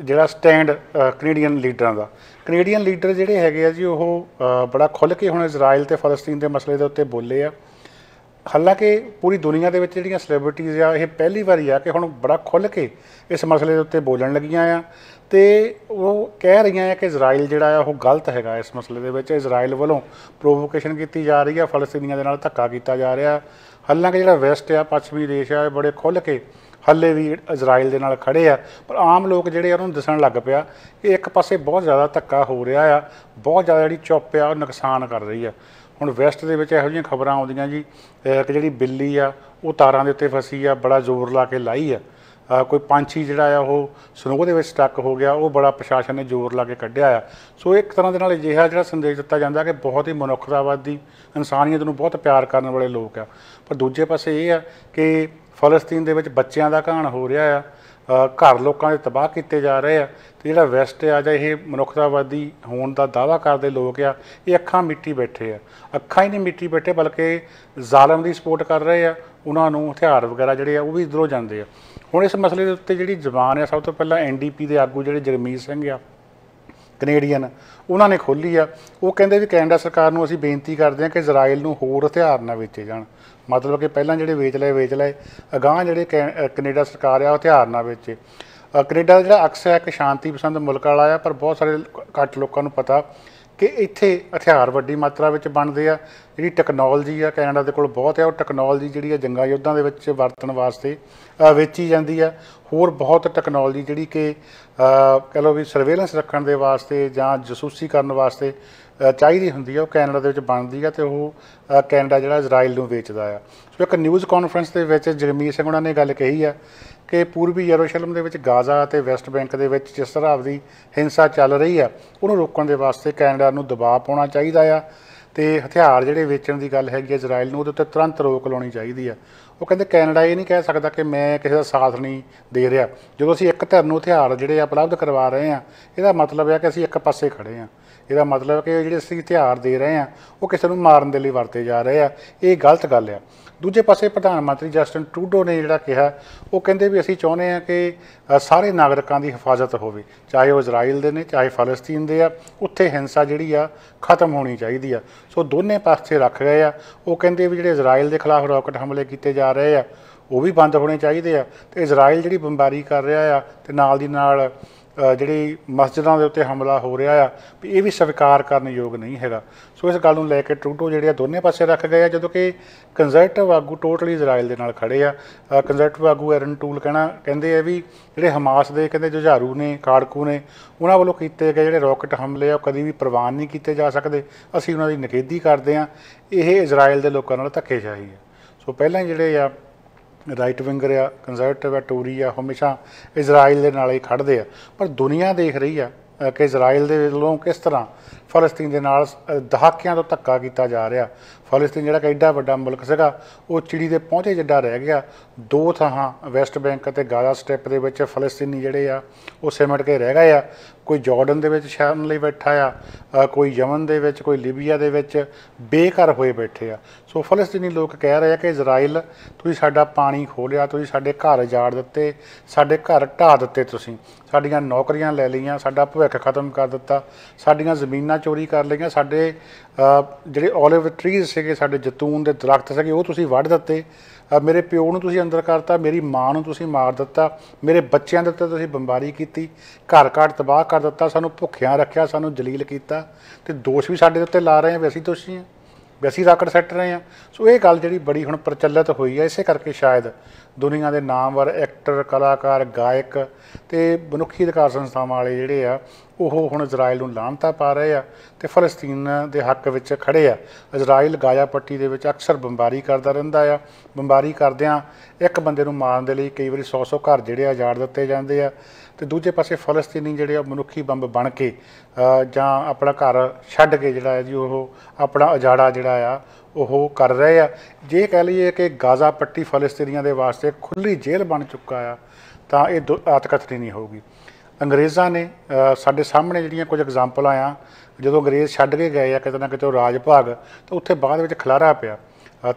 ਜਿਹੜਾ ਸਟੈਂਡ ਕੈਨੇਡੀਅਨ ਲੀਡਰਾਂ ਦਾ। ਕੈਨੇਡੀਅਨ ਲੀਡਰ ਜਿਹੜੇ ਹੈਗੇ ਆ ਜੀ ਉਹ ਬੜਾ ਖੁੱਲ੍ਹ ਕੇ ਹੁਣ ਇਜ਼ਰਾਈਲ ਅਤੇ ਫਲਸਤੀਨ ਦੇ ਮਸਲੇ ਦੇ ਉੱਤੇ ਬੋਲੇ ਆ। ਹਾਲਾਂਕਿ ਪੂਰੀ ਦੁਨੀਆ ਦੇ ਵਿੱਚ ਜਿਹੜੀਆਂ ਸੈਲੀਬ੍ਰਿਟੀਜ਼ ਆ ਇਹ ਪਹਿਲੀ ਵਾਰੀ ਆ ਕਿ ਹੁਣ ਬੜਾ ਖੁੱਲ੍ਹ ਕੇ ਇਸ ਮਸਲੇ ਦੇ ਉੱਤੇ ਬੋਲਣ ਲੱਗੀਆਂ ਆ। ਅਤੇ ਉਹ ਕਹਿ ਰਹੀਆਂ ਆ ਕਿ ਇਜ਼ਰਾਈਲ ਜਿਹੜਾ ਆ ਉਹ ਗਲਤ ਹੈਗਾ ਇਸ ਮਸਲੇ ਦੇ ਵਿੱਚ। ਇਜ਼ਰਾਈਲ ਵੱਲੋਂ ਪ੍ਰੋਵੋਕੇਸ਼ਨ ਕੀਤੀ ਜਾ ਰਹੀ ਆ, ਫਲਸਤੀਨੀਆਂ ਦੇ ਨਾਲ ਧੱਕਾ ਕੀਤਾ ਜਾ ਰਿਹਾ। ਹਾਲਾਂਕਿ ਜਿਹੜਾ ਵੈਸਟ ਆ, ਪੱਛਮੀ ਦੇਸ਼ ਆ, ਇਹ ਬੜੇ ਖੁੱਲ੍ਹ ਕੇ ਹਾਲੇ ਵੀ ਇਜ਼ਰਾਈਲ ਦੇ ਨਾਲ ਖੜ੍ਹੇ ਆ। ਪਰ ਆਮ ਲੋਕ ਜਿਹੜੇ ਉਹਨਾਂ ਨੂੰ ਦਿਸਣ ਲੱਗ ਪਿਆ ਕਿ ਇੱਕ ਪਾਸੇ ਬਹੁਤ ਜ਼ਿਆਦਾ ਧੱਕਾ ਹੋ ਰਿਹਾ ਆ, ਬਹੁਤ ਜ਼ਿਆਦਾ ਜਿਹੜੀ ਚੁੱਪ ਆ ਉਹ ਨੁਕਸਾਨ ਕਰ ਰਹੀ ਆ। ਹੁਣ ਵੈਸਟ ਦੇ ਵਿੱਚ ਇਹੋ ਜਿਹੀਆਂ ਖਬਰਾਂ ਆਉਂਦੀਆਂ ਜੀ ਕਿ ਜਿਹੜੀ ਬਿੱਲੀ ਆ ਉਹ ਤਾਰਾਂ ਦੇ ਉੱਤੇ ਫਸੀ ਆ, ਬੜਾ ਜ਼ੋਰ ਲਾ ਕੇ ਲਾਈ ਆ। ਕੋਈ ਪੰਛੀ ਜਿਹੜਾ ਆ ਉਹ ਸਨੋਹ ਦੇ ਵਿੱਚ ਸਟਕ ਹੋ ਗਿਆ, ਉਹ ਬੜਾ ਪ੍ਰਸ਼ਾਸਨ ਨੇ ਜ਼ੋਰ ਲਾ ਕੇ ਕੱਢਿਆ ਆ। ਸੋ ਇੱਕ ਤਰ੍ਹਾਂ ਦੇ ਨਾਲ ਅਜਿਹਾ ਜਿਹੜਾ ਸੰਦੇਸ਼ ਦਿੱਤਾ ਜਾਂਦਾ ਕਿ ਬਹੁਤ ਹੀ ਮਨੁੱਖਤਾਵਾਦੀ, ਇਨਸਾਨੀਅਤ ਨੂੰ ਬਹੁਤ ਪਿਆਰ ਕਰਨ ਵਾਲੇ ਲੋਕ ਆ। ਪਰ ਦੂਜੇ ਪਾਸੇ ਇਹ ਆ ਕਿ ਫਲਸਤੀਨ ਦੇ ਵਿੱਚ ਬੱਚਿਆਂ ਦਾ ਘਾਣ ਹੋ ਰਿਹਾ ਆ, ਘਰ ਲੋਕਾਂ ਦੇ ਤਬਾਹ ਕੀਤੇ ਜਾ ਰਹੇ ਆ। ਅਤੇ ਜਿਹੜਾ ਵੈਸਟ ਆ ਜਾਂ ਇਹ ਮਨੁੱਖਤਾਵਾਦੀ ਹੋਣ ਦਾ ਦਾਅਵਾ ਕਰਦੇ ਲੋਕ ਆ, ਇਹ ਅੱਖਾਂ ਮੀਟੀ ਬੈਠੇ ਆ। ਅੱਖਾਂ ਹੀ ਨਹੀਂ ਮੀਟੀ ਬੈਠੇ ਬਲਕਿ ਜ਼ਾਲਮ ਦੀ ਸਪੋਰਟ ਕਰ ਰਹੇ ਆ। ਉਹਨਾਂ ਨੂੰ ਹਥਿਆਰ ਵਗੈਰਾ ਜਿਹੜੇ ਆ ਉਹ ਵੀ ਇੱਧਰੋਂ ਜਾਂਦੇ ਆ। ਹੁਣ ਇਸ ਮਸਲੇ ਦੇ ਉੱਤੇ ਜਿਹੜੀ ਜ਼ਬਾਨ ਆ ਸਭ ਤੋਂ ਪਹਿਲਾਂ ਐਨ ਡੀ ਪੀ ਦੇ ਆਗੂ ਜਿਹੜੇ ਜਗਮੀਤ ਸਿੰਘ ਆ ਕੈਨੇਡੀਅਨ, ਉਹਨਾਂ ਨੇ ਖੋਲ੍ਹੀ ਆ। ਉਹ ਕਹਿੰਦੇ ਵੀ ਕੈਨੇਡਾ ਸਰਕਾਰ ਨੂੰ ਅਸੀਂ ਬੇਨਤੀ ਕਰਦੇ ਹਾਂ ਕਿ ਇਜ਼ਰਾਈਲ ਨੂੰ ਹੋਰ ਹਥਿਆਰ ਨਾ ਵੇਚੇ ਜਾਣ। ਮਤਲਬ ਕਿ ਪਹਿਲਾਂ ਜਿਹੜੇ ਵੇਚ ਲਏ ਵੇਚ ਲਏ ਅਗਾਂਹ ਜਿਹੜੇ ਕੈ ਕੈਨੇਡਾ ਸਰਕਾਰ ਆ ਉਹ ਹਥਿਆਰ ਨਾ ਵੇਚੇ। ਕੈਨੇਡਾ ਜਿਹੜਾ ਅਕਸਰ ਇੱਕ ਸ਼ਾਂਤੀ ਪਸੰਦ ਮੁਲਕ ਵਾਲਾ ਆ, ਪਰ ਬਹੁਤ ਸਾਰੇ ਘੱਟ ਲੋਕਾਂ ਨੂੰ ਪਤਾ ਕਿ ਇੱਥੇ ਹਥਿਆਰ ਵੱਡੀ ਮਾਤਰਾ ਵਿੱਚ ਬਣਦੇ ਆ। ਜਿਹੜੀ ਟੈਕਨੋਲੋਜੀ ਆ ਕੈਨੇਡਾ ਦੇ ਕੋਲ ਬਹੁਤ ਆ, ਉਹ ਟੈਕਨੋਲੋਜੀ ਜਿਹੜੀ ਆ ਜੰਗਾਂ ਯੁੱਧਾਂ ਦੇ ਵਿੱਚ ਵਰਤਣ ਵਾਸਤੇ ਵੇਚੀ ਜਾਂਦੀ ਆ। ਹੋਰ ਬਹੁਤ ਟੈਕਨੋਲੋਜੀ ਜਿਹੜੀ ਕਿ ਕਹਿ ਲਓ ਵੀ ਸਰਵੇਲੈਂਸ ਰੱਖਣ ਦੇ ਵਾਸਤੇ ਜਾਂ ਜਸੂਸੀ ਕਰਨ ਵਾਸਤੇ ਚਾਹੀਦੀ ਹੁੰਦੀ ਆ, ਉਹ ਕੈਨੇਡਾ ਦੇ ਵਿੱਚ ਬਣਦੀ ਆ ਅਤੇ ਉਹ ਕੈਨੇਡਾ ਜਿਹੜਾ ਇਜ਼ਰਾਈਲ ਨੂੰ ਵੇਚਦਾ ਆ। ਸੋ ਇੱਕ ਨਿਊਜ਼ ਕਾਨਫਰੰਸ ਦੇ ਵਿੱਚ ਜਗਮੀਤ ਸਿੰਘ ਉਹਨਾਂ ਨੇ ਗੱਲ ਕਹੀ ਆ ਕਿ ਪੂਰਬੀ ਯਰੂਸ਼ਲਮ ਦੇ ਵਿੱਚ ਗਾਜ਼ਾ ਅਤੇ ਵੈਸਟ ਬੈਂਕ ਦੇ ਵਿੱਚ ਜਿਸ ਤਰ੍ਹਾਂ ਦੀ ਹਿੰਸਾ ਚੱਲ ਰਹੀ ਆ, ਉਹਨੂੰ ਰੋਕਣ ਦੇ ਵਾਸਤੇ ਕੈਨੇਡਾ ਨੂੰ ਦਬਾਅ ਪਾਉਣਾ ਚਾਹੀਦਾ ਆ। ਅਤੇ ਹਥਿਆਰ ਜਿਹੜੇ ਵੇਚਣ ਦੀ ਗੱਲ ਹੈਗੀ ਆ ਇਜ਼ਰਾਈਲ ਨੂੰ, ਉਹਦੇ ਉੱਤੇ ਤੁਰੰਤ ਰੋਕ ਲਾਉਣੀ ਚਾਹੀਦੀ ਆ। ਉਹ ਕਹਿੰਦੇ ਕੈਨੇਡਾ ਇਹ ਨਹੀਂ ਕਹਿ ਸਕਦਾ ਕਿ ਮੈਂ ਕਿਸੇ ਦਾ ਸਾਥ ਨਹੀਂ ਦੇ ਰਿਹਾ। ਜਦੋਂ ਅਸੀਂ ਇੱਕ ਧਿਰ ਨੂੰ ਹਥਿਆਰ ਜਿਹੜੇ ਆ ਉਪਲਬਧ ਕਰਵਾ ਰਹੇ ਹਾਂ, ਇਹਦਾ ਮਤਲਬ ਆ ਕਿ ਅਸੀਂ ਇੱਕ ਪਾਸੇ ਖੜ੍ਹੇ ਹਾਂ। ਇਹਦਾ ਮਤਲਬ ਕਿ ਜਿਹੜੇ ਅਸੀਂ ਹਥਿਆਰ ਦੇ ਰਹੇ ਹਾਂ ਉਹ ਕਿਸੇ ਨੂੰ ਮਾਰਨ ਦੇ ਲਈ ਵਰਤੇ ਜਾ ਰਹੇ ਆ, ਇਹ ਗਲਤ ਗੱਲ ਆ। ਦੂਜੇ ਪਾਸੇ ਪ੍ਰਧਾਨ ਮੰਤਰੀ ਜਸਟਨ ਟਰੂਡੋ ਨੇ ਜਿਹੜਾ ਕਿਹਾ, ਉਹ ਕਹਿੰਦੇ ਵੀ ਅਸੀਂ ਚਾਹੁੰਦੇ ਹਾਂ ਕਿ ਸਾਰੇ ਨਾਗਰਿਕਾਂ ਦੀ ਹਿਫਾਜ਼ਤ ਹੋਵੇ, ਚਾਹੇ ਉਹ ਇਜ਼ਰਾਈਲ ਦੇ ਨੇ ਚਾਹੇ ਫਲਸਤੀਨ ਦੇ ਆ, ਉੱਥੇ ਹਿੰਸਾ ਜਿਹੜੀ ਆ ਖਤਮ ਹੋਣੀ ਚਾਹੀਦੀ ਆ। ਸੋ ਦੋਨੇ ਪਾਸੇ ਰੱਖ ਗਏ ਆ। ਉਹ ਕਹਿੰਦੇ ਵੀ ਜਿਹੜੇ ਇਜ਼ਰਾਈਲ ਦੇ ਖਿਲਾਫ ਰੌਕਟ ਹਮਲੇ ਕੀਤੇ ਜਾ ਰਹੇ ਆ ਉਹ ਵੀ ਬੰਦ ਹੋਣੇ ਚਾਹੀਦੇ ਆ, ਅਤੇ ਇਜ਼ਰਾਈਲ ਜਿਹੜੀ ਬੰਬਾਰੀ ਕਰ ਰਿਹਾ ਆ ਅਤੇ ਨਾਲ ਦੀ ਨਾਲ ਜਿਹੜੀ ਮਸਜਿਦਾਂ ਦੇ ਉੱਤੇ ਹਮਲਾ ਹੋ ਰਿਹਾ ਆ ਵੀ ਇਹ ਵੀ ਸਵੀਕਾਰ ਕਰਨ ਯੋਗ ਨਹੀਂ ਹੈਗਾ। ਸੋ ਇਸ ਗੱਲ ਨੂੰ ਲੈ ਕੇ ਟਰੂਡੋ ਜਿਹੜੇ ਆ ਦੋਨੇ ਪਾਸੇ ਰੱਖ ਗਏ ਆ, ਜਦੋਂ ਕਿ ਕੰਜ਼ਰਵੇਟਿਵ ਆਗੂ ਟੋਟਲੀ ਇਜ਼ਰਾਈਲ ਦੇ ਨਾਲ ਖੜ੍ਹੇ ਆ। ਕੰਜ਼ਰਵੇਟਿਵ ਆਗੂ ਐਰਨ ਟੂਲ ਕਹਿਣਾ ਕਹਿੰਦੇ ਆ ਵੀ ਜਿਹੜੇ ਹਮਾਸ ਦੇ ਕਹਿੰਦੇ ਜੁਝਾਰੂ ਨੇ, ਕਾੜਕੂ ਨੇ, ਉਹਨਾਂ ਵੱਲੋਂ ਕੀਤੇ ਗਏ ਜਿਹੜੇ ਰੌਕਟ ਹਮਲੇ ਆ ਉਹ ਕਦੀ ਵੀ ਪ੍ਰਵਾਨ ਨਹੀਂ ਕੀਤੇ ਜਾ ਸਕਦੇ, ਅਸੀਂ ਉਹਨਾਂ ਦੀ ਨਿਖੇਧੀ ਕਰਦੇ ਹਾਂ, ਇਹ ਇਜ਼ਰਾਈਲ ਦੇ ਲੋਕਾਂ ਨਾਲ ਧੱਕੇਸ਼ਾਹੀ ਆ। ਸੋ ਪਹਿਲਾਂ ਜਿਹੜੇ ਆ ਰਾਈਟ ਵਿੰਗਰ ਆ, ਕੰਜ਼ਰਵੇਟਿਵ ਆ, ਟੂਰੀ ਆ, ਹਮੇਸ਼ਾ ਇਜ਼ਰਾਈਲ ਦੇ ਨਾਲ ਹੀ ਖੜ੍ਹਦੇ ਆ, ਪਰ ਦੁਨੀਆ ਦੇਖ ਰਹੀ ਆ ਕਿ ਇਜ਼ਰਾਈਲ ਦੇ ਵੱਲੋਂ ਕਿਸ ਤਰ੍ਹਾਂ ਫਲਸਤੀਨ ਦੇ ਨਾਲ ਦਹਾਕਿਆਂ ਤੋਂ ਧੱਕਾ ਕੀਤਾ ਜਾ ਰਿਹਾ। ਫਲਸਤੀਨ ਜਿਹੜਾ ਕਿ ਐਡਾ ਵੱਡਾ ਮੁਲਕ ਸੀਗਾ ਉਹ ਚਿੜੀ ਦੇ ਪਹੁੰਚੇ ਜਿੱਡਾ ਰਹਿ ਗਿਆ। ਦੋ ਥਾਂ ਵੈਸਟ ਬੈਂਕ ਅਤੇ ਗਾਜ਼ਾ ਸਟ੍ਰਿਪ ਦੇ ਵਿੱਚ ਫਲਸਤੀਨੀ ਜਿਹੜੇ ਆ ਉਹ ਸਿਮਟ ਕੇ ਰਹਿ ਗਏ ਆ। ਕੋਈ ਜਾਰਡਨ ਦੇ ਵਿੱਚ ਸ਼ਰਨ ਲਈ ਬੈਠਾ ਆ, ਕੋਈ ਯਮਨ ਦੇ ਵਿੱਚ, ਕੋਈ ਲੀਬੀਆ ਦੇ ਵਿੱਚ ਬੇਘਰ ਹੋਏ ਬੈਠੇ ਆ। ਸੋ ਫਲਸਤੀਨੀ ਲੋਕ ਕਹਿ ਰਹੇ ਆ ਕਿ ਇਜ਼ਰਾਈਲ ਤੁਸੀਂ ਸਾਡਾ ਪਾਣੀ ਖੋਹ ਲਿਆ, ਤੁਸੀਂ ਸਾਡੇ ਘਰ ਉਜਾੜ ਦਿੱਤੇ, ਸਾਡੇ ਘਰ ਢਾਹ ਦਿੱਤੇ, ਤੁਸੀਂ ਸਾਡੀਆਂ ਨੌਕਰੀਆਂ ਲੈ ਲਈਆਂ, ਸਾਡਾ ਭਵਿੱਖ ਖਤਮ ਕਰ ਦਿੱਤਾ, ਸਾਡੀਆਂ ਜ਼ਮੀਨਾਂ ਚੋਰੀ ਕਰ ਲਈਆਂ, ਸਾਡੇ ਜਿਹੜੇ ਓਲਿਵ ਟਰੀਜ਼ ਸੀਗੇ, ਸਾਡੇ ਜੈਤੂਨ ਦੇ ਦਰਖਤ ਸੀਗੇ ਉਹ ਤੁਸੀਂ ਵੱਢ ਦਿੱਤੇ, ਮੇਰੇ ਪਿਓ ਨੂੰ ਤੁਸੀਂ ਅੰਦਰ ਕਰਤਾ, ਮੇਰੀ ਮਾਂ ਨੂੰ ਤੁਸੀਂ ਮਾਰ ਦਿੱਤਾ, ਮੇਰੇ ਬੱਚਿਆਂ ਦੇ ਉੱਤੇ ਤੁਸੀਂ ਬੰਬਾਰੀ ਕੀਤੀ, ਘਰ ਘਰ ਤਬਾਹ ਕਰ ਦਿੱਤਾ, ਸਾਨੂੰ ਭੁੱਖਿਆਂ ਰੱਖਿਆ, ਸਾਨੂੰ ਜਲੀਲ ਕੀਤਾ, ਅਤੇ ਦੋਸ਼ ਵੀ ਸਾਡੇ ਉੱਤੇ ਲਾ ਰਹੇ ਆ ਵੀ ਅਸੀਂ ਦੋਸ਼ੀ ਹਾਂ, ਵੀ ਅਸੀਂ ਰਾਕਟ ਸੈੱਟ ਰਹੇ ਹਾਂ। ਸੋ ਇਹ ਗੱਲ ਜਿਹੜੀ ਬੜੀ ਹੁਣ ਪ੍ਰਚਲਿਤ ਹੋਈ ਹੈ, ਇਸੇ ਕਰਕੇ ਸ਼ਾਇਦ ਦੁਨੀਆ ਦੇ ਨਾਮਵਰ ਐਕਟਰ, ਕਲਾਕਾਰ, ਗਾਇਕ ਅਤੇ ਮਨੁੱਖੀ ਅਧਿਕਾਰ ਸੰਸਥਾਵਾਂ ਵਾਲੇ ਜਿਹੜੇ ਆ ਉਹ ਹੁਣ ਇਜ਼ਰਾਈਲ ਨੂੰ ਲਾਹਨਤਾਂ ਪਾ ਰਹੇ ਆ ਅਤੇ ਫਲਸਤੀਨ ਦੇ ਹੱਕ ਵਿੱਚ ਖੜ੍ਹੇ ਆ। ਇਜ਼ਰਾਈਲ ਗਾਜ਼ਾ ਪੱਟੀ ਦੇ ਵਿੱਚ ਅਕਸਰ ਬੰਬਾਰੀ ਕਰਦਾ ਰਹਿੰਦਾ ਆ। ਬੰਬਾਰੀ ਕਰਦਿਆਂ ਇੱਕ ਬੰਦੇ ਨੂੰ ਮਾਰਨ ਦੇ ਲਈ ਕਈ ਵਾਰੀ ਸੌ ਸੌ ਘਰ ਜਿਹੜੇ ਆ ਉਜਾੜ ਦਿੱਤੇ ਜਾਂਦੇ ਆ, ਅਤੇ ਦੂਜੇ ਪਾਸੇ ਫਲਸਤੀਨੀ ਜਿਹੜੇ ਆ ਮਨੁੱਖੀ ਬੰਬ ਬਣ ਕੇ ਜਾਂ ਆਪਣਾ ਘਰ ਛੱਡ ਕੇ ਜਿਹੜਾ ਹੈ ਜੀ ਉਹ ਆਪਣਾ ਉਜਾੜਾ ਜਿਹੜਾ ਆ ਉਹ ਕਰ ਰਹੇ ਆ। ਜੇ ਕਹਿ ਲਈਏ ਕਿ ਗਾਜ਼ਾ ਪੱਟੀ ਫਲਸਤੀਨੀਆਂ ਦੇ ਵਾਸਤੇ ਖੁੱਲ੍ਹੀ ਜੇਲ੍ਹ ਬਣ ਚੁੱਕਾ ਆ ਤਾਂ ਇਹ ਆਤਕਥਨੀ ਨਹੀਂ ਹੋਊਗੀ। ਅੰਗਰੇਜ਼ਾਂ ਨੇ ਸਾਡੇ ਸਾਹਮਣੇ ਜਿਹੜੀਆਂ ਕੁਝ ਐਗਜ਼ਾਮਪਲਾਂ ਆ, ਜਦੋਂ ਅੰਗਰੇਜ਼ ਛੱਡ ਕੇ ਗਏ ਆ ਕਿਤੇ ਨਾ ਕਿਤੇ ਰਾਜ ਭਾਗ, ਤਾਂ ਉੱਥੇ ਬਾਅਦ ਵਿੱਚ ਖਿਲਾਰਾ ਪਿਆ।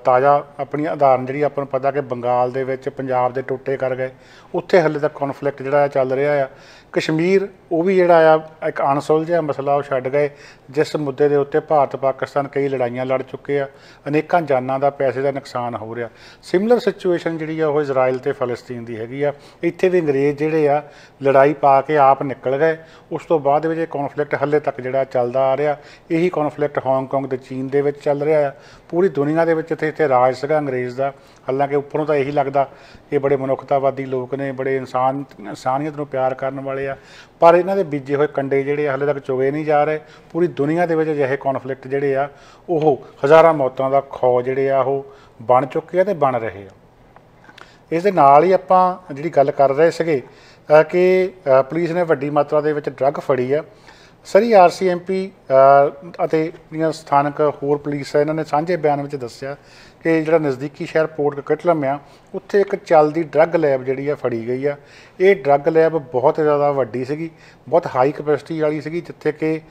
ਤਾਜ਼ਾ ਆਪਣੀ ਉਦਾਹਰਨ ਜਿਹੜੀ ਆਪਾਂ ਨੂੰ ਪਤਾ ਕਿ ਬੰਗਾਲ ਦੇ ਵਿੱਚ ਪੰਜਾਬ ਦੇ ਟੋਟੇ ਕਰ ਗਏ, ਉੱਥੇ ਹਾਲੇ ਤੱਕ ਕੌਨਫਲਿਕਟ ਜਿਹੜਾ ਆ ਚੱਲ ਰਿਹਾ ਆ। ਕਸ਼ਮੀਰ ਉਹ ਵੀ ਜਿਹੜਾ ਆ ਇੱਕ ਅਣਸੁਲਝਿਆ ਮਸਲਾ, ਉਹ ਛੱਡ ਗਏ, ਜਿਸ ਮੁੱਦੇ ਦੇ ਉੱਤੇ ਭਾਰਤ ਪਾਕਿਸਤਾਨ ਕਈ ਲੜਾਈਆਂ ਲੜ ਚੁੱਕੇ ਆ, ਅਨੇਕਾਂ ਜਾਨਾਂ ਦਾ, ਪੈਸੇ ਦਾ ਨੁਕਸਾਨ ਹੋ ਰਿਹਾ। ਸਿਮਿਲਰ ਸਿਚੁਏਸ਼ਨ ਜਿਹੜੀ ਆ ਉਹ ਇਜ਼ਰਾਈਲ ਅਤੇ ਫਲਸਤੀਨ ਦੀ ਹੈਗੀ ਆ। ਇੱਥੇ ਵੀ ਅੰਗਰੇਜ਼ ਜਿਹੜੇ ਆ ਲੜਾਈ ਪਾ ਕੇ ਆਪ ਨਿਕਲ ਗਏ, ਉਸ ਤੋਂ ਬਾਅਦ ਵਿੱਚ ਇਹ ਕੌਨਫਲਿਕਟ ਹਾਲੇ ਤੱਕ ਜਿਹੜਾ ਚੱਲਦਾ ਆ ਰਿਹਾ। ਇਹੀ ਕੌਨਫਲਿਕਟ ਹਾਂਗਕਾਂਗ ਅਤੇ ਚੀਨ ਦੇ ਵਿੱਚ ਚੱਲ ਰਿਹਾ ਆ। ਪੂਰੀ ਦੁਨੀਆ ਦੇ ਵਿੱਚ ਜਿੱਥੇ ਇੱਥੇ ਰਾਜ ਸੀਗਾ ਅੰਗਰੇਜ਼ ਦਾ, ਹਾਲਾਂਕਿ ਉੱਪਰੋਂ ਤਾਂ ਇਹੀ ਲੱਗਦਾ ਕਿ ਬੜੇ ਮਨੁੱਖਤਾਵਾਦੀ ਲੋਕ ਨੇ, ਬੜੇ ਇਨਸਾਨ ਇਨਸਾਨੀਅਤ ਨੂੰ ਪਿਆਰ ਕਰਨ ਵਾਲੇ ਆ, ਪਰ ਇਹਨਾਂ ਦੇ ਬੀਜੇ ਹੋਏ ਕੰਡੇ ਜਿਹੜੇ ਹਾਲੇ ਤੱਕ ਚੁਗੇ ਨਹੀਂ ਜਾ ਰਹੇ। ਪੂਰੀ ਦੁਨੀਆ ਦੇ ਵਿੱਚ ਅਜਿਹੇ ਕੌਨਫਲਿਕਟ ਜਿਹੜੇ ਆ ਉਹ ਹਜ਼ਾਰਾਂ ਮੌਤਾਂ ਦਾ ਖੌਅ ਜਿਹੜੇ ਆ ਉਹ ਬਣ ਚੁੱਕੇ ਆ ਅਤੇ ਬਣ ਰਹੇ ਆ। ਇਸ ਦੇ ਨਾਲ ਹੀ ਆਪਾਂ ਜਿਹੜੀ ਗੱਲ ਕਰ ਰਹੇ ਸੀਗੇ ਕਿ ਪੁਲਿਸ ਨੇ ਵੱਡੀ ਮਾਤਰਾ ਦੇ ਵਿੱਚ ਡਰੱਗ ਫੜੀ ਆ। ਸਰੀ ਆਰ ਸੀ ਐਮ ਪੀ ਅਤੇ ਜਿਹੜੀਆਂ ਸਥਾਨਕ ਹੋਰ ਪੁਲਿਸ ਆ, ਇਹਨਾਂ ਨੇ ਸਾਂਝੇ ਬਿਆਨ ਵਿੱਚ ਦੱਸਿਆ ਕਿ ਜਿਹੜਾ ਨਜ਼ਦੀਕੀ ਸ਼ਹਿਰ ਪੋਰਟ ਕਟਲਮ ਆ ਉੱਥੇ ਇੱਕ ਚੱਲਦੀ ਡਰੱਗ ਲੈਬ ਜਿਹੜੀ ਆ ਫੜੀ ਗਈ ਆ। ਇਹ ਡਰੱਗ ਲੈਬ ਬਹੁਤ ਜ਼ਿਆਦਾ ਵੱਡੀ ਸੀਗੀ, ਬਹੁਤ ਹਾਈ ਕਪੈਸਿਟੀ ਵਾਲੀ ਸੀਗੀ, ਜਿੱਥੇ ਕਿ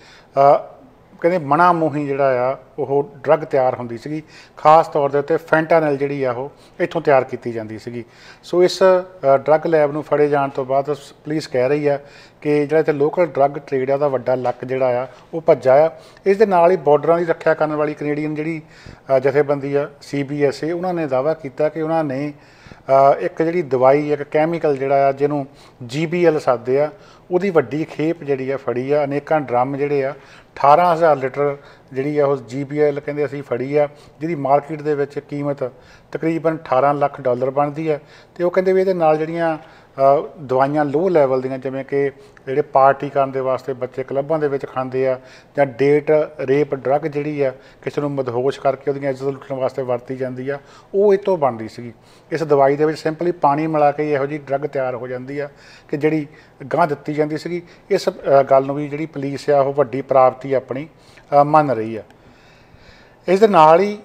ਕਹਿੰਦੇ ਮਣਾ ਮੂੰਹੀ ਜਿਹੜਾ ਆ ਉਹ ਡਰੱਗ ਤਿਆਰ ਹੁੰਦੀ ਸੀਗੀ, ਖਾਸ ਤੌਰ ਦੇ ਉੱਤੇ ਫੈਂਟਾਨਲ ਜਿਹੜੀ ਆ ਉਹ ਇੱਥੋਂ ਤਿਆਰ ਕੀਤੀ ਜਾਂਦੀ ਸੀਗੀ। ਸੋ ਇਸ ਡਰੱਗ ਲੈਬ ਨੂੰ ਫੜੇ ਜਾਣ ਤੋਂ ਬਾਅਦ ਪੁਲਿਸ ਕਹਿ ਰਹੀ ਆ ਕਿ ਜਿਹੜਾ ਇੱਥੇ ਲੋਕਲ ਡਰੱਗ ਟ੍ਰੇਡ ਆ ਉਹਦਾ ਵੱਡਾ ਲੱਕ ਜਿਹੜਾ ਆ ਉਹ ਭੱਜਾ ਆ। ਇਸ ਦੇ ਨਾਲ ਹੀ ਬਾਰਡਰਾਂ ਦੀ ਰੱਖਿਆ ਕਰਨ ਵਾਲੀ ਕੈਨੇਡੀਅਨ ਜਿਹੜੀ ਜਥੇਬੰਦੀ ਆ ਸੀ ਬੀ ਐੱਸ ਏ, ਉਹਨਾਂ ਨੇ ਦਾਅਵਾ ਕੀਤਾ ਕਿ ਉਹਨਾਂ ਨੇ ਇੱਕ ਜਿਹੜੀ ਦਵਾਈ, ਇੱਕ ਕੈਮੀਕਲ ਜਿਹੜਾ ਆ ਜਿਹਨੂੰ ਜੀ ਬੀ ਐਲ ਸੱਦਦੇ ਆ, ਉਹਦੀ ਵੱਡੀ ਖੇਪ ਜਿਹੜੀ ਆ ਫੜੀ ਆ। ਅਨੇਕਾਂ ਡਰਮ ਜਿਹੜੇ ਆ ਅਠਾਰਾਂ ਹਜ਼ਾਰ ਲੀਟਰ ਜਿਹੜੀ ਆ ਉਹ ਜੀ ਬੀ ਐਲ ਕਹਿੰਦੇ ਅਸੀਂ ਫੜੀ ਆ, ਜਿਹਦੀ ਮਾਰਕੀਟ ਦੇ ਵਿੱਚ ਕੀਮਤ ਤਕਰੀਬਨ ਅਠਾਰਾਂ ਲੱਖ ਡਾਲਰ ਬਣਦੀ ਆ। ਅਤੇ ਉਹ ਕਹਿੰਦੇ ਵੀ ਇਹਦੇ ਨਾਲ ਜਿਹੜੀਆਂ ਦਵਾਈਆਂ ਲੋਅ ਲੈਵਲ ਦੀਆਂ, ਜਿਵੇਂ ਕਿ ਜਿਹੜੇ ਪਾਰਟੀ ਕਰਨ ਦੇ ਵਾਸਤੇ ਬੱਚੇ ਕਲੱਬਾਂ ਦੇ ਵਿੱਚ ਖਾਂਦੇ ਆ, ਜਾਂ ਡੇਟ ਰੇਪ ਡਰੱਗ ਜਿਹੜੀ ਆ ਕਿਸੇ ਨੂੰ ਮਦਹੋਸ਼ ਕਰਕੇ ਉਹਦੀਆਂ ਇੱਜ਼ਤ ਲੁੱਟਣ ਵਾਸਤੇ ਵਰਤੀ ਜਾਂਦੀ ਆ, ਉਹ ਇਹ ਤੋਂ ਬਣਦੀ ਸੀਗੀ। ਇਸ ਦਵਾਈ ਦੇ ਵਿੱਚ ਸਿੰਪਲੀ ਪਾਣੀ ਮਿਲਾ ਕੇ ਇਹੋ ਜਿਹੀ ਡਰੱਗ ਤਿਆਰ ਹੋ ਜਾਂਦੀ ਆ ਕਿ ਜਿਹੜੀ ਗਾਂਹ ਦਿੱਤੀ ਜਾਂਦੀ ਸੀਗੀ। ਇਸ ਗੱਲ ਨੂੰ ਵੀ ਜਿਹੜੀ ਪੁਲਿਸ ਆ ਉਹ ਵੱਡੀ ਪ੍ਰਾਪਤੀ ਆਪਣੀ ਮੰਨ ਰਹੀ ਆ। ਇਸ ਦੇ ਨਾਲ ਹੀ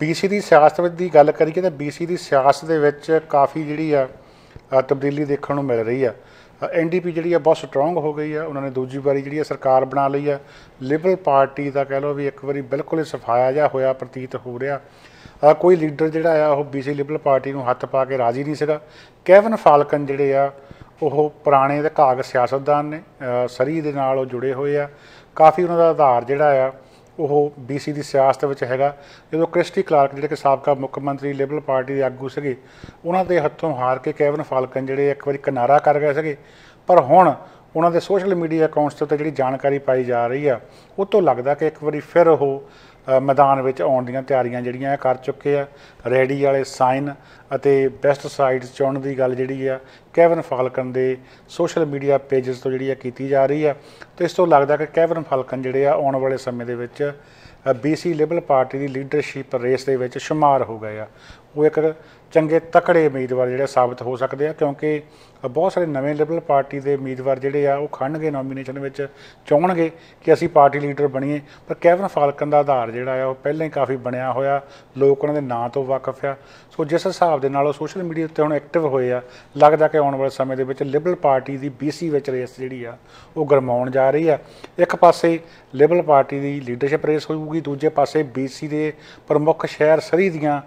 ਬੀ ਸੀ ਦੀ ਸਿਆਸਤ ਦੀ ਗੱਲ ਕਰੀਏ ਤਾਂ ਬੀ ਸੀ ਦੀ ਸਿਆਸਤ ਦੇ ਵਿੱਚ ਕਾਫੀ ਜਿਹੜੀ ਆ ਤਬਦੀਲੀ ਦੇਖਣ ਨੂੰ ਮਿਲ ਰਹੀ ਆ। एन डी पी जी बहुत स्ट्रोंग हो गई है, उन्होंने दूजी बारी जी सरकार बना ली है। लिबरल पार्टी का कह लो भी एक बार बिल्कुल ही सफाया जहा होया प्रतीत हो रहा। कोई लीडर जोड़ा आ वो बी सी लिबरल पार्टी में हथ पा के राजी नहीं सका। कैविन फाल्कन जोड़े आ वो पुराने तो घाग सियासतदान ने, सरी दे नाल जुड़े हुए आ, काफ़ी उन्होंने आधार जोड़ा आ वो बी सी की सियासत में हैगा। जो क्रिस्टी क्लार्क जोड़े कि सबका मुख्यमंत्री लिबरल पार्टी के आगू से उन्होंने हथों हार के कैविन फाल्कन जोड़े एक बार किनारा कर गए थे, पर हुण उन्होंने सोशल मीडिया अकाउंट्स उत्ते जिहड़ी जानकारी पाई जा रही है उस तो लगता कि एक बार फिर वो मैदान में आउण दीआं तैयारियां जिहड़ियां कर चुके हैं। रेडी वाले साइन अते बेस्ट साइट्स चुनण दी गल जिहड़ी आ कैविन फाल्कन दे सोशल मीडिया पेजेस तो जिहड़ी कीती जा रही है। तो इस तो लगता कि कैविन फाल्कन जिहड़े आ आने वाले समय दे विच बी सी लिबरल पार्टी की लीडरशिप रेस दे विच शुमार हो गए आ। वो एक चंगे तकड़े उम्मीदवार जिहड़े साबित हो सकते हैं, क्योंकि बहुत सारे नवें लिबरल पार्टी के उम्मीदवार जिहड़े आ वो खड़नगे नॉमीनेशन में चाहणगे कि असी पार्टी लीडर बनीए, पर कैविन फाल्कन का आधार जिहड़ा आ वो पहले ही काफ़ी बनया होया, लोग उन्होंने नां तो वाकफ आ। सो जिस हिसाब के नाल सोशल मीडिया उत्ते हुण एक्टिव होए आ, लगता कि आने वाले समय दे विच लिबरल पार्टी की बी सी विच रेस जिहड़ी आ वो गरमाउण जा रही है। एक पासे लिबरल पार्टी की लीडरशिप रेस होगी, दूजे पासे बी सी के प्रमुख शहर सरी दीआं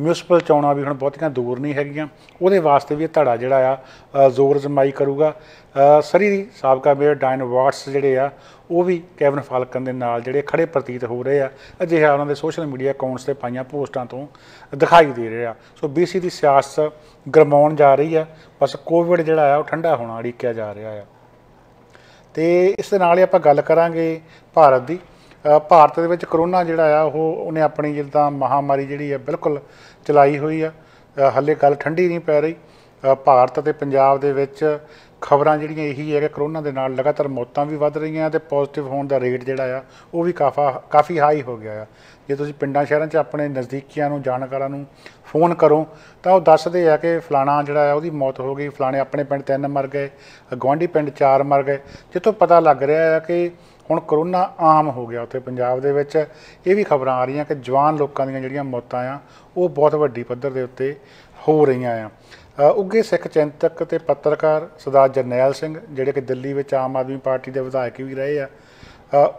म्यूनसिपल चोणां भी हुण बहुतियां दूर नहीं हैगियां, उहदे वास्ते भी धड़ा जिहड़ा आ जोर जमाई करूगा। सरी दी साबका मेयर डायन वाट्स जिहड़े आ वो भी कैविन फाल्कन दे नाल जिहड़े खड़े प्रतीत हो रहे आ, अजिहा उन्होंने सोशल मीडिया अकाउंट्स से पाइया पोस्टां तो दिखाई दे रहे आ। सो बी सी की सियासत गरमाउण जा रही है, बस कोविड जिहड़ा आ ठंडा होना उड़ीकिया जा रहा है। तो इस दे नाल ही आपां गल करांगे भारत की। भारत दे विच करोना जिहड़ा आ ओह उन्हें अपनी जिद्दां महामारी जिहड़ी आ बिल्कुल चलाई हुई आ, हले गल ठंडी नहीं पै रही। भारत ते पंजाब दे विच खबरां जिहड़ियां इही है कि करोना दे नाल लगातार मौतां भी वध रहीआं ते पॉजिटिव होण दा रेट जिहड़ा आ वो भी काफ़ा काफ़ी हाई हो गया आ। जे तुसीं पिंडां शहरां 'च अपने नज़दीकियां नूं जानकारां नूं फोन करो तां वो दस्सदे आ कि फलाना जिहड़ा आ ओहदी मौत हो गई, फलाने अपने पिंड तीन मर गए, गुआंढी पिंड चार मर गए, जितों पता लग रिहा है कि हुण करोना आम हो गया। उत्थे पंजाब दे विच इह भी खबरां आ रहीआं कि जवान लोकां दीआं जिहड़ियां मौतां आ वो बहुत वड्डी पद्धर दे उत्ते हो रहीआं आ। उगे सिख चिंतक ते पत्रकार सरदार जरनैल सिंह जिहड़े कि दिल्ली में आम आदमी पार्टी के विधायक भी रहे हैं,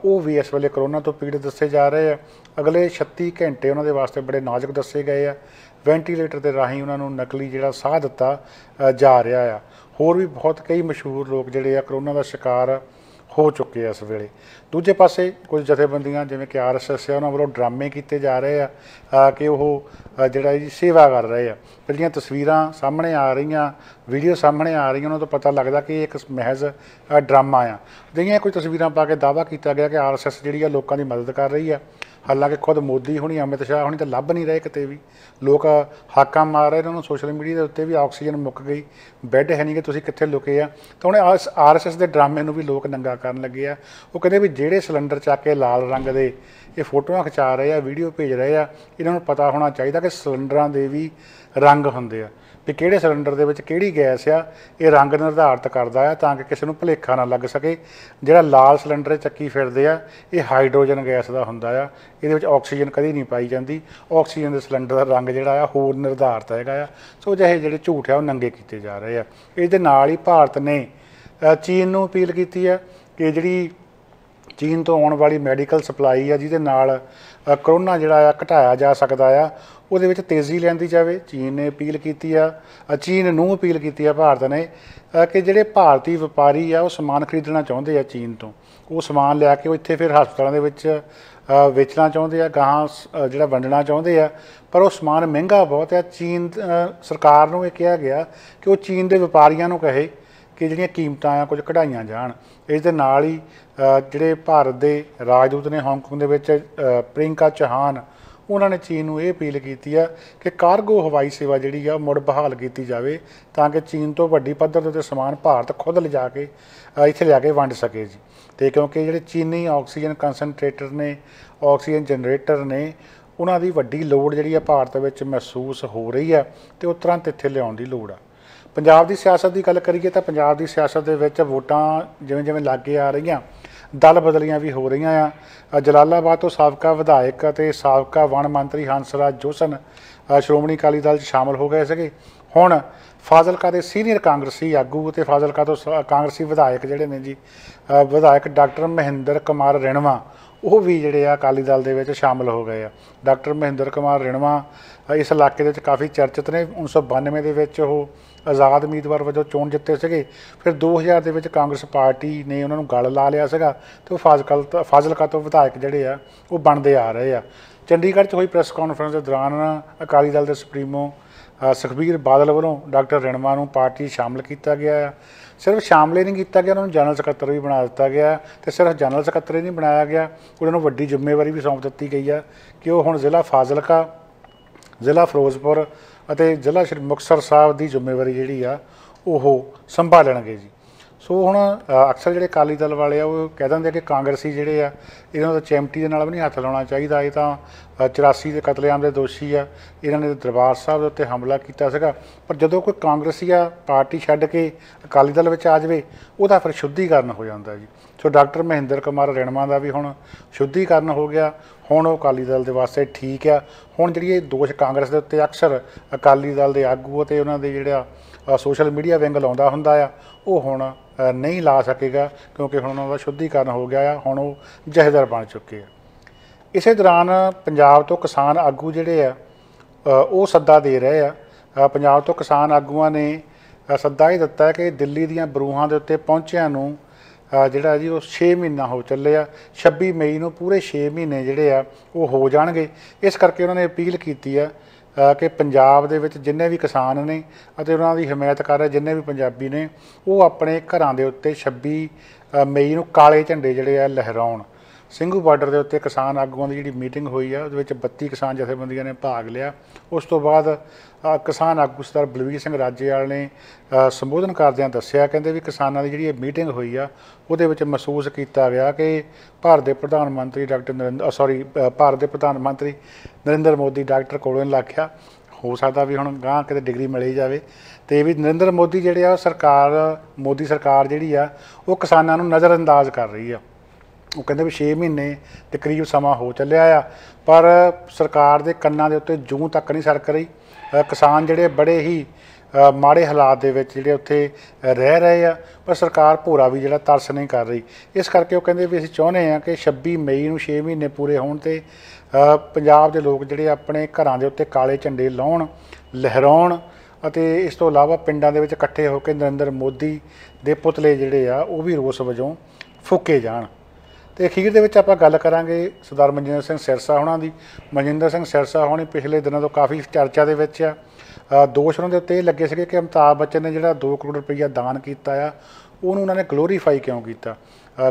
वो भी इस वेले करोना तो पीड़ित दसे जा रहे हैं। अगले छत्तीस घंटे उन्होंने वास्ते बड़े नाजुक दसे गए हैं, वेंटीलेटर के राही उन्होंने नकली जिहड़ा साह दिता जा रहा है। होर भी बहुत कई मशहूर लोग जिहड़े आ करोना का शिकार हो चुके हैं इस वेले। दूजे पासे कुछ जथेबंदियां जिवें कि आर एस एस है उन्हां वल्लों ड्रामे किए जा रहे हैं कि वो जिहड़ा जी सेवा कर रहे हैं। जिहड़ियां तस्वीरां सामने आ रही, वीडियो सामने आ रही, उन्हां तो पता लगदा कि एक महज ड्रामा आ। जिहियां कुछ तस्वीरां पा के दावा किया गया कि आर एस एस जिहड़ी लोकां दी मदद कर रही है, हालांकि खुद मोदी होनी अमित शाह होनी तो लभ नहीं रहे, कितने भी लोग हाका मार रहे उन्होंने सोशल मीडिया के उत्ते भी आक्सीजन मुक गई, बैड है नहीं कि तुसीं कित्थे लुके आ। तो हुण आर आर एस एस के ड्रामे नूं भी लोग नंगा करन लगे आ। वो कहते भी जिहड़े सिलेंडर चक के लाल रंग दे ये फोटोआं खिचा रहे आ, वीडियो भेज रहे आ, इन्हां नूं पता होना चाहिए कि सिलेंडरां दे भी रंग हुंदे आ भी किहड़े सिलेंडर दे विच किहड़ी गैस आ, ये रंग निर्धारित करदा है तां कि किसी नूं भुलेखा ना लग सके। जिहड़ा लाल सिलेंडर चक्की फिरदे आ ये हाइड्रोजन गैस दा हुंदा आ, इहदे विच ऑक्सीजन कदी नहीं पाई जाती, ऑक्सीजन दे सिलेंडर दा रंग जिहड़ा आ होर निर्धारित हैगा। सो अजिहे जिहड़े झूठ आ नंगे कीते जा रहे आ। इस दे नाल ही भारत ने चीन नूं अपील कीती है कि जिहड़ी चीन तो आने वाली मैडिकल सप्लाई है जिहदे नाल करोना जिहड़ा घटाया जा सकदा आ ਉਹਦੇ ਵਿੱਚ ਤੇਜ਼ੀ ਲੈਂਦੀ ਜਾਵੇ। ਚੀਨ ਨੇ ਅਪੀਲ ਕੀਤੀ ਆ ਚੀਨ ਨੂੰ ਅਪੀਲ ਕੀਤੀ ਆ ਭਾਰਤ ਨੇ ਕਿ ਜਿਹੜੇ ਭਾਰਤੀ ਵਪਾਰੀ ਆ ਉਹ ਸਮਾਨ ਖਰੀਦਣਾ ਚਾਹੁੰਦੇ ਆ ਚੀਨ ਤੋਂ, ਉਹ ਸਮਾਨ ਲਿਆ ਕੇ ਉਹ ਇੱਥੇ ਫਿਰ ਹਸਪਤਾਲਾਂ ਦੇ ਵਿੱਚ ਵੇਚਣਾ ਚਾਹੁੰਦੇ ਆ, ਗਾਹਾਂ ਜਿਹੜਾ ਵੰਡਣਾ ਚਾਹੁੰਦੇ ਆ, ਪਰ ਉਹ ਸਮਾਨ ਮਹਿੰਗਾ ਬਹੁਤ ਆ। ਚੀਨ ਸਰਕਾਰ ਨੂੰ ਇਹ ਕਿਹਾ ਗਿਆ ਕਿ ਉਹ ਚੀਨ ਦੇ ਵਪਾਰੀਆਂ ਨੂੰ ਕਹੇ ਕਿ ਜਿਹੜੀਆਂ ਕੀਮਤਾਂ ਆ ਕੁਝ ਕਢਾਈਆਂ ਜਾਣ। ਇਸ ਦੇ ਨਾਲ ਹੀ ਜਿਹੜੇ ਭਾਰਤ ਦੇ ਰਾਜਦੂਤ ਨੇ ਹਾਂਗਕਾਂਗ ਦੇ ਵਿੱਚ ਪ੍ਰਿੰਕਾ ਚੌਹਾਨ उन्होंने चीन नूं यह अपील की है कि कारगो हवाई सेवा जिहड़ी आ मुड़ बहाल की जाए ताकि चीन तो वड्डी पद्धर ते समान भारत खुद लिजा के इत्थे लिया के वंड सके जी। तो क्योंकि जिहड़े चीनी ऑक्सीजन कंसनट्रेटर ने, ऑक्सीजन जनरेटर ने, उन्हां दी वड्डी लोड़ जिहड़ी आ भारत विच महसूस हो रही है ते उस तरह तिथे लिआउण दी लोड़ आ। पंजाब दी सियासत दी गल करिए तां पंजाब दी सियासत दे विच वोटां जिवें जिवें लागे आ रहीआं, दल बदलियां भी हो रही हैं। जलालाबाद तो साबका विधायक ते साबका वन मंत्री हंसराज जोशन श्रोमणी अकाली दल शामिल हो गए थे। हुण फाजिलका के सीनियर कांग्रेसी आगू तो फाजिलका तो कांग्रेसी विधायक जोड़े ने जी विधायक डॉक्टर महेंद्र कुमार रिणवा वो भी जोड़े अकाली दल के शामिल हो गए आ। डॉक्टर महेंद्र कुमार रिणवा इस इलाके काफ़ी चर्चित ने। उन्नीस सौ बानवे के आज़ाद उम्मीदवार वजों चोन जिते थे, फिर दो हज़ार के कांग्रेस पार्टी ने उन्होंने गल ला लिया सगा तो फाजिलका फाजिलका तो विधायक जोड़े आ वो बनते आ रहे आ। चंडीगढ़ हुई प्रेस कॉन्फ्रेंस के दौरान अकाली दल के सुप्रीमो सुखबीर बादल वालों डॉक्टर रिणवा को पार्टी शामिल किया गया। सिर्फ शामिल ही नहीं किया गया, उन्होंने जनरल सकत्तर भी बना दिता गया। तो सिर्फ जनरल सकत्तर ही नहीं बनाया गया, उन्होंने वड्डी जिम्मेवारी भी सौंप दी गई है कि वो हुण जिला फाजिलका, जिला फिरोजपुर और जिला श्री मुक्तसर साहब की जिम्मेवारी जी संभालणगे जी। सो हुण अक्सर जिहड़े अकाली दल वाले आ वो कह देंदे कि कांग्रेसी जिहड़े आ इन्हां दा चैमटी दे नाल भी नहीं हथ लाउणा चाहीदा, ये तां चौरासी दे कतलेआम दे दोषी आ, इन्हां ने दरबार साहब दे उत्ते हमला कीता सीगा। पर जदों कोई कांग्रेसी आ पार्टी छड्ड के अकाली दल विच आ जावे उहदा फिर शुद्धीकरण हो जांदा जी। सो डॉक्टर महेंद्र कुमार रिणवा का भी हुण शुद्धीकरण हो गया, हुण वह अकाली दल दे वास्ते ठीक आ। हुण जिहड़ी दोष कांग्रेस दे उत्ते अक्सर अकाली दल दे आगू ते उहनां दे जिहड़ा सोशल मीडिया विंग लाउंदा हुंदा आ वो हुण नहीं ला सकेगा, क्योंकि हुण उन्होंने शुद्धीकरण हो गया, हुण वो जहेदार बन चुके हैं। इस दौरान पंजाब तो किसान आगू जिहड़े आ वो सद्दा दे रहे आ। पंजाब तो किसान आगूआं ने सद्दा ही दिता कि दिल्ली दीआं बरूहां दे उत्ते पहुंचिआं नूं जिहड़ा जी वो छे महीना हो चले आ, छब्बी मई नूं पूरे छे महीने जिहड़े आ वो हो जाणगे। इस करके उन्होंने अपील कीती आ कि पंजाब दे विच जिन्ने भी किसान ने अते उन्हां दी हिमायत कर रहे जिन्ने भी पंजाबी ने वो अपने घरां दे उत्ते छब्बी मई नूं काले झंडे जिहड़े आ लहराउण। ਸਿੰਘੂ ਬਾਰਡਰ के उत्ते किसान आगुआं की जिहड़ी मीटिंग हुई है उसदे विच बत्ती किसान जथेबंदियां ने भाग लिया। उस तो बाद किसान आगू सरदार बलबीर सिंह राजेवाल ने संबोधन करदिआं दस्सिआ कहंदे भी किसानां की जिहड़ी मीटिंग हुई है उसदे विच महसूस किया गया कि भारत के प्रधानमंत्री डॉक्टर नरेंद्र सॉरी भारत के प्रधानमंत्री नरेंद्र मोदी डॉक्टर कोलों लाखिआ हो सकता भी हुण गांह किते डिग्री मिली जाए तो यह भी नरेंद्र मोदी जिहड़े आ सरकार मोदी सरकार जिहड़ी आ वो किसानां नूं नज़रअंदाज कर रही है। वो कहते भी छे महीने के करीब समा हो चलिया आ पर सरकार के कन्ना के उत्ते जूं तक नहीं सरक रही। किसान जोड़े बड़े ही आ, माड़े हालात के उत्थे रह रहे आ पर सरकार भोरा भी जोड़ा तरस नहीं कर रही। इस करके वो कहते भी असीं चाहुंदे आ कि छब्बी मई नूं छे महीने पूरे होण ते पंजाब दे लोग जोड़े अपने घरां दे उत्ते काले झंडे लाउण लहराउण ਅਤੇ ਇਸ ਤੋਂ ਇਲਾਵਾ ਪਿੰਡਾਂ ਦੇ ਵਿੱਚ ਇਕੱਠੇ ਹੋ ਕੇ नरेंद्र मोदी ਦੇ ਪੁਤਲੇ ਜਿਹੜੇ ਆ ਉਹ ਵੀ ਰੋਸ ਵਜੋਂ ਫੂਕੇ ਜਾਣ। तो अखीर के आप गल करा सरदार मनजिंदर सिंह सिरसा होना की। मनजिंदर सिंह सिरसा होनी पिछले दिनों तो काफ़ी चर्चा के दोष उन्होंने उत्ते लगे थे कि अमिताभ बच्चन ने जिहड़ा दो करोड़ रुपया दान किया उन्होंने ग्लोरीफाई क्यों किया।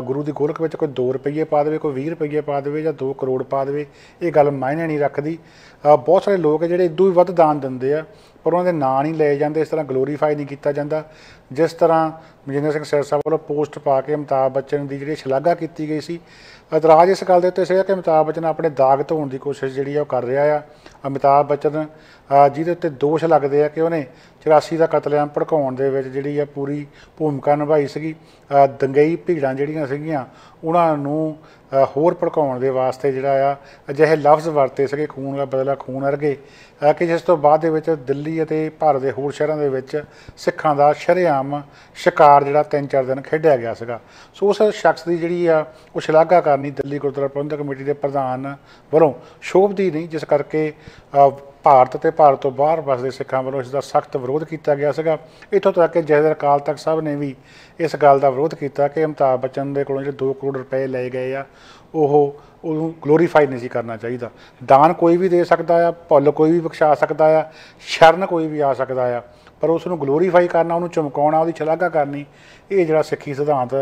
गुरु की गोलक में कोई दो रुपये पा दे, कोई भी रुपये पा दे या दो करोड़ पा दे, ये गल मायने नहीं रखती। बहुत सारे लोग जोड़े इदू भी दान देंगे आ पर उन्होंने ना नहीं ले जाते, इस तरह ग्लोरीफाई नहीं किया जाता। जिस तरह मनजिंदर सिंह सिरसा वालों पोस्ट पा के अमिताभ बच्चन की जी शलाघा की गई सी। एतराज़ इस गल के उत्ते कि अमिताभ बच्चन अपने दाग धोने की कोशिश जी कर रहा है। अमिताभ बच्चन जिहदे उत्ते दोष लगते हैं कि उन्हें चौरासी का कतलेआम भड़काउण दे विच जिहड़ी पूरी भूमिका निभाई सीगी। दंगई भीड़ां जिहड़ियां सीगीआं उन्हां नूं होर भड़काउण दे वास्ते जिहड़ा अजिहे लफ्ज़ वरते सीगे खून दा बदला खून वर्गे कि जिस तो बाद दे विच दिल्ली अते भारत के होर शहरां दे विच सिखां दा शरेआम शिकार जिहड़ा तीन चार दिन खेडिया गया सीगा। सो उस शख्स की जिहड़ी आ उह शलाघा करनी दिल्ली गुरुद्वारा प्रबंधक कमेटी के प्रधान वलों शोभदी नहीं, जिस करके भारत ते भारत तो बाहर बसदे सिखां वालों इसका सख्त विरोध किया गया सीगा। इत्थों तक कि जहेदार अकाल तख्त साहब ने भी इस गल का विरोध किया कि अमिताभ बच्चन दे कोलों जो दो करोड़ रुपए लए गए आ उह ग्लोरीफाई नहीं करना चाहिए। दान कोई भी दे सकदा आ, भुल कोई भी बख्शा सकदा आ, शरण कोई भी आ सकदा आ, पर उसनूं ग्लोरीफाई करना, उन्होंने चमकाउणा, उसकी शलाघा करनी ये जिहड़ा सिੱਖੀ सिद्धांत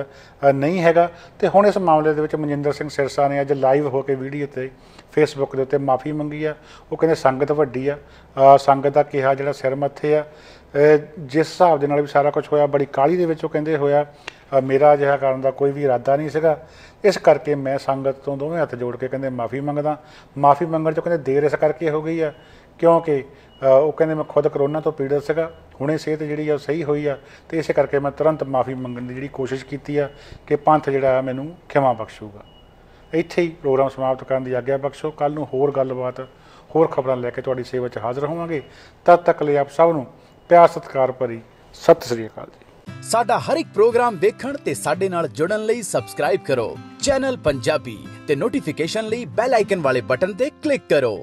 नहीं हैगा। तो हुण इस मामले दे विच मनजिंदर सिंह सिरसा ने अज लाइव होकर वीडियो ते फेसबुक के उत्ते माफ़ी मंगी आ। वो कहते संगत वड्डी आ, संगत दा किहा जिहड़ा सिर मत्थे आ जिस हिसाब दे नाल भी सारा कुछ होया बड़ी काली दे विच वो कहंदे होया मेरा अजिहा करन दा कोई भी इरादा नहीं सीगा। इस करके मैं संगत तो दोवें हत्थ जोड़ के कहंदे माफ़ी मंगदा। माफ़ी मंगण चों कहंदे देर इस करके हो गई आ क्योंकि वो कहते मैं खुद करोना तो पीड़ित सीगा, हुणे सेहत जिहड़ी आ सही हुई आ तो इस करके मैं तुरंत माफ़ी मंगण दी जिहड़ी कोशिश कीती आ कि पंथ जिहड़ा मैनूं खिमा बख्शूगा। इत्थे ही प्रोग्राम समाप्त करन दी आग्या बख्शो। कल नूं होर गलबात होर खबरां लैके तुहाडी सेवा 'च हाज़र होवांगे। तद तक लई आप सब नूं प्यार सत्कार भरी सत श्री अकाल जी। साडा हर एक प्रोग्राम देखण ते साडे नाल जुड़न लई सबसक्राइब करो चैनल पंजाबी ते नोटिफिकेशन लई बैल आइकन वाले बटन ते क्लिक करो।